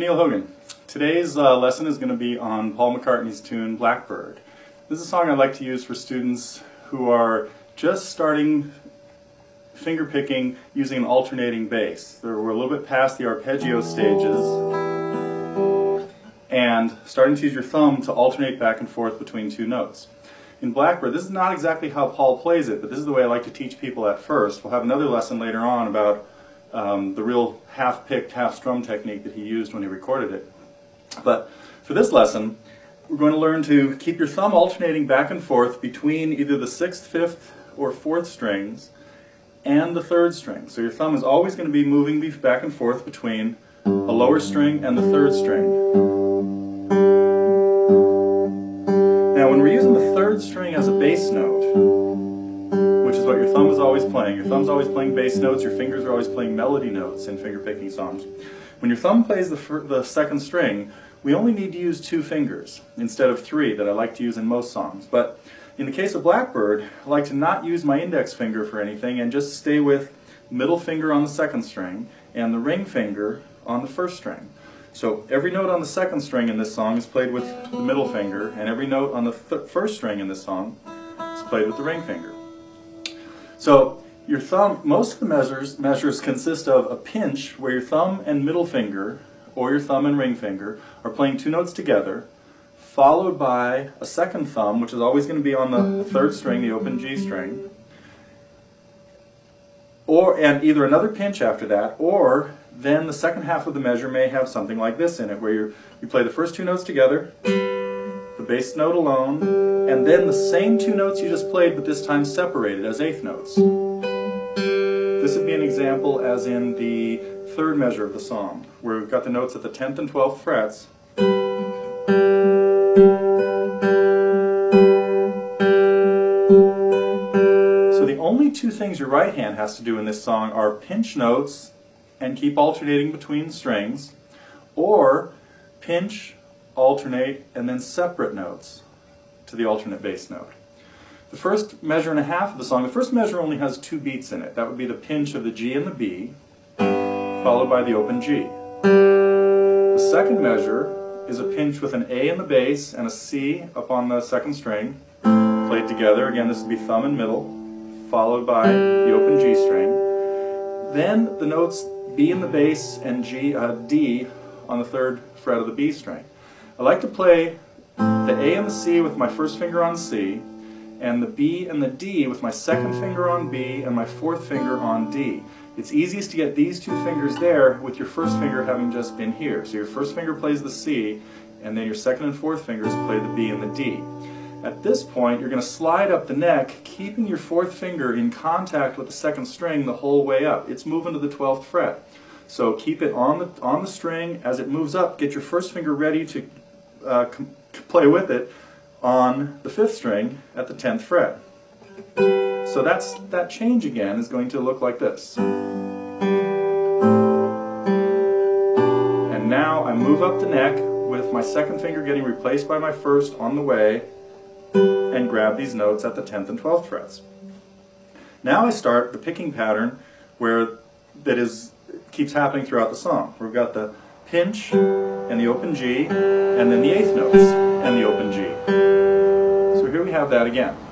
Neil Hogan. Today's lesson is going to be on Paul McCartney's tune Blackbird. This is a song I like to use for students who are just starting finger picking using an alternating bass. We're a little bit past the arpeggio stages and starting to use your thumb to alternate back and forth between two notes. In Blackbird, this is not exactly how Paul plays it, but this is the way I like to teach people at first. We'll have another lesson later on about the real half-picked, half-strum technique that he used when he recorded it. But for this lesson, we're going to learn to keep your thumb alternating back and forth between either the 6th, 5th, or 4th strings and the 3rd string. So your thumb is always going to be moving back and forth between a lower string and the 3rd string. Now when we're using the 3rd string as a bass note, which is what your thumb is always playing. Your thumb's always playing bass notes, your fingers are always playing melody notes in finger-picking songs. When your thumb plays the second string, we only need to use two fingers instead of three that I like to use in most songs. But in the case of Blackbird, I like to not use my index finger for anything and just stay with middle finger on the second string and the ring finger on the first string. So every note on the second string in this song is played with the middle finger, and every note on the first string in this song is played with the ring finger. So your thumb, most of the measures consist of a pinch where your thumb and middle finger, or your thumb and ring finger, are playing two notes together, followed by a second thumb, which is always going to be on the third string, the open G string, and either another pinch after that, or then the second half of the measure may have something like this in it, where you play the first two notes together, the bass note alone, and then the same two notes you just played, but this time separated as eighth notes. This would be an example as in the third measure of the song, where we've got the notes at the 10th and 12th frets, so the only two things your right hand has to do in this song are pinch notes and keep alternating between strings, or pinch, alternate, and then separate notes to the alternate bass note. The first measure and a half of the song, the first measure only has two beats in it. That would be the pinch of the G and the B, followed by the open G. The second measure is a pinch with an A in the bass and a C up on the second string, played together. Again, this would be thumb and middle, followed by the open G string. Then the notes B in the bass and D on the third fret of the B string. I like to play the A and the C with my first finger on C, and the B and the D with my second finger on B and my fourth finger on D. It's easiest to get these two fingers there with your first finger having just been here. So your first finger plays the C, and then your second and fourth fingers play the B and the D. At this point, you're going to slide up the neck, keeping your fourth finger in contact with the second string the whole way up. It's moving to the 12th fret. So keep it on the string. As it moves up, get your first finger ready to play with it on the 5th string at the 10th fret. So that change again is going to look like this. And now I move up the neck with my second finger getting replaced by my first on the way, and grab these notes at the 10th and 12th frets. Now I start the picking pattern that keeps happening throughout the song. We've got the pinch and the open G, and then the eighth notes and the open G. So here we have that again.